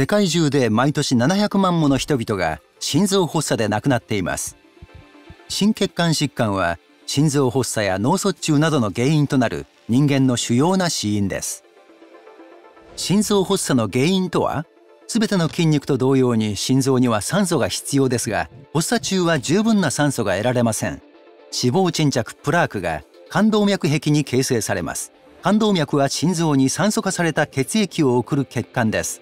世界中で毎年700万もの人々が心臓発作で亡くなっています。心血管疾患は心臓発作や脳卒中などの原因となる人間の主要な死因です。心臓発作の原因とは、すべての筋肉と同様に心臓には酸素が必要ですが、発作中は十分な酸素が得られません。脂肪沈着プラークが冠動脈壁に形成されます。冠動脈は心臓に酸素化された血液を送る血管です。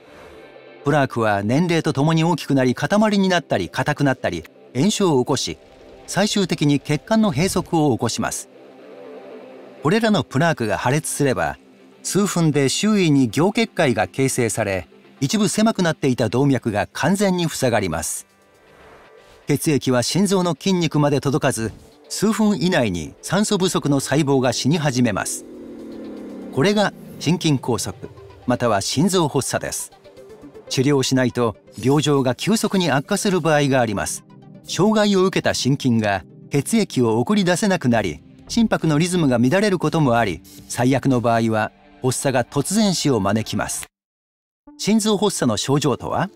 プラークは年齢とともに大きくなり、塊になったり硬くなったり炎症を起こし、最終的に血管の閉塞を起こします。これらのプラークが破裂すれば、数分で周囲に凝結界が形成され、一部狭くなっていた動脈が完全に塞がります。血液は心臓の筋肉まで届かず、数分以内に酸素不足の細胞が死に始めます。これが心筋梗塞または心臓発作です。治療しないと病状が急速に悪化する場合があります。障害を受けた心筋が血液を送り出せなくなり、心拍のリズムが乱れることもあり、最悪の場合は発作が突然死を招きます。心臓発作の症状とは、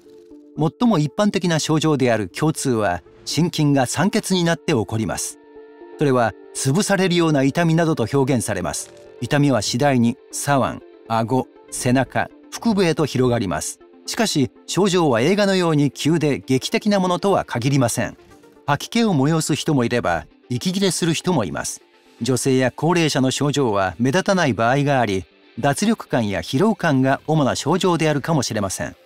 最も一般的な症状である胸痛は心筋が酸欠になって起こります。それは潰されるような痛みなどと表現されます。痛みは次第に左腕、顎、背中、腹部へと広がります。しかし症状は映画のように急で劇的なものとは限りません。吐き気を催す人もいれば、息切れする人もいます。女性や高齢者の症状は目立たない場合があり、脱力感や疲労感が主な症状であるかもしれません。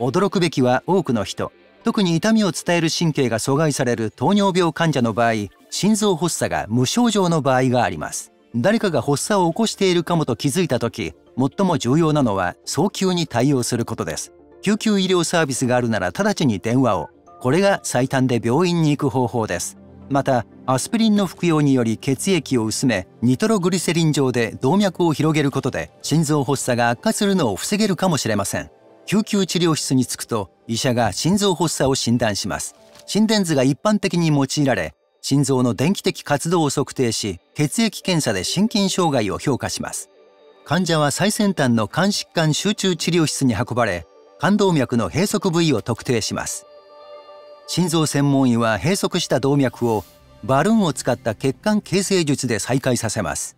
驚くべきは、多くの人、特に痛みを伝える神経が阻害される糖尿病患者の場合、心臓発作が無症状の場合があります。誰かが発作を起こしているかもと気づいた時、最も重要なのは早急に対応することです。救急医療サービスがあるなら直ちに電話を。これが最短で病院に行く方法です。またアスピリンの服用により血液を薄め、ニトログリセリン上で動脈を広げることで心臓発作が悪化するのを防げるかもしれません。救急治療室に着くと、医者が心臓発作を診断します。心電図が一般的に用いられ、心臓の電気的活動を測定し、血液検査で心筋障害を評価します。患者は最先端の肝疾患集中治療室に運ばれ、冠動脈の閉塞部位を特定します。心臓専門医は閉塞した動脈をバルーンを使った血管形成術で再開させます。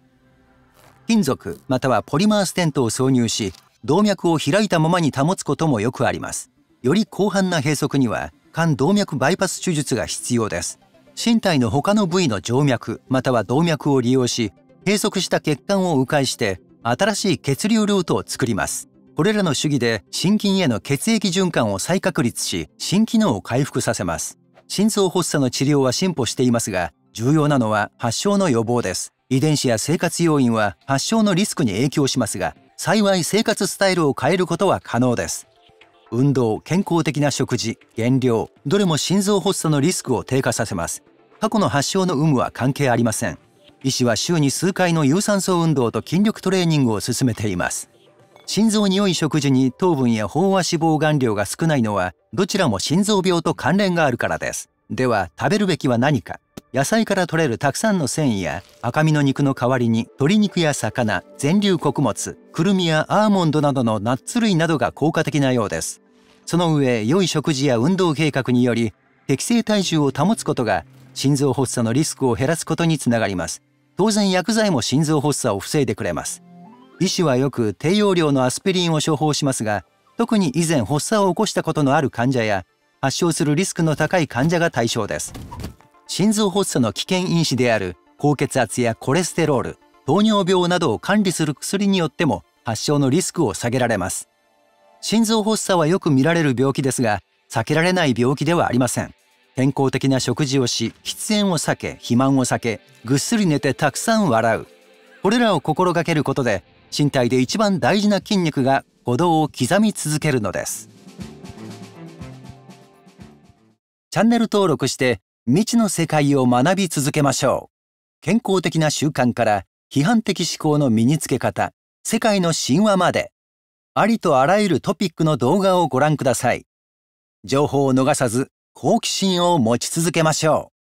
金属またはポリマーステントを挿入し、動脈を開いたままに保つこともよくあります。より広範な閉塞には冠動脈バイパス手術が必要です。身体の他の部位の静脈または動脈を利用し、閉塞した血管を迂回して新しい血流ルートを作ります。これらの主義で心筋への血液循環を再確立し、心機能を回復させます。心臓発作の治療は進歩していますが、重要なのは発症の予防です。遺伝子や生活要因は発症のリスクに影響しますが、幸い生活スタイルを変えることは可能です。運動、健康的な食事、減量、どれも心臓発作のリスクを低下させます。過去の発症の有無は関係ありません。医師は週に数回の有酸素運動と筋力トレーニングを勧めています。心臓に良い食事に糖分や飽和脂肪含量が少ないのは、どちらも心臓病と関連があるからです。では食べるべきは何か。野菜から摂れるたくさんの繊維や赤身の肉の代わりに、鶏肉や魚、全粒穀物、くるみやアーモンドなどのナッツ類などが効果的なようです。その上、良い食事や運動計画により適正体重を保つことが心臓発作のリスクを減らすことにつながります。当然薬剤も心臓発作を防いでくれます。医師はよく低用量のアスピリンを処方しますが、特に以前発作を起こしたことのある患者や発症するリスクの高い患者が対象です。心臓発作の危険因子である高血圧やコレステロール、糖尿病などを管理する薬によっても発症のリスクを下げられます。心臓発作はよく見られる病気ですが、避けられない病気ではありません。健康的な食事をし、喫煙を避け、肥満を避け、ぐっすり寝てたくさん笑う。これらを心がけることで、身体で一番大事な筋肉が鼓動を刻み続けるのです。チャンネル登録して未知の世界を学び続けましょう。健康的な習慣から批判的思考の身につけ方、世界の神話まで、ありとあらゆるトピックの動画をご覧ください。情報を逃さず好奇心を持ち続けましょう。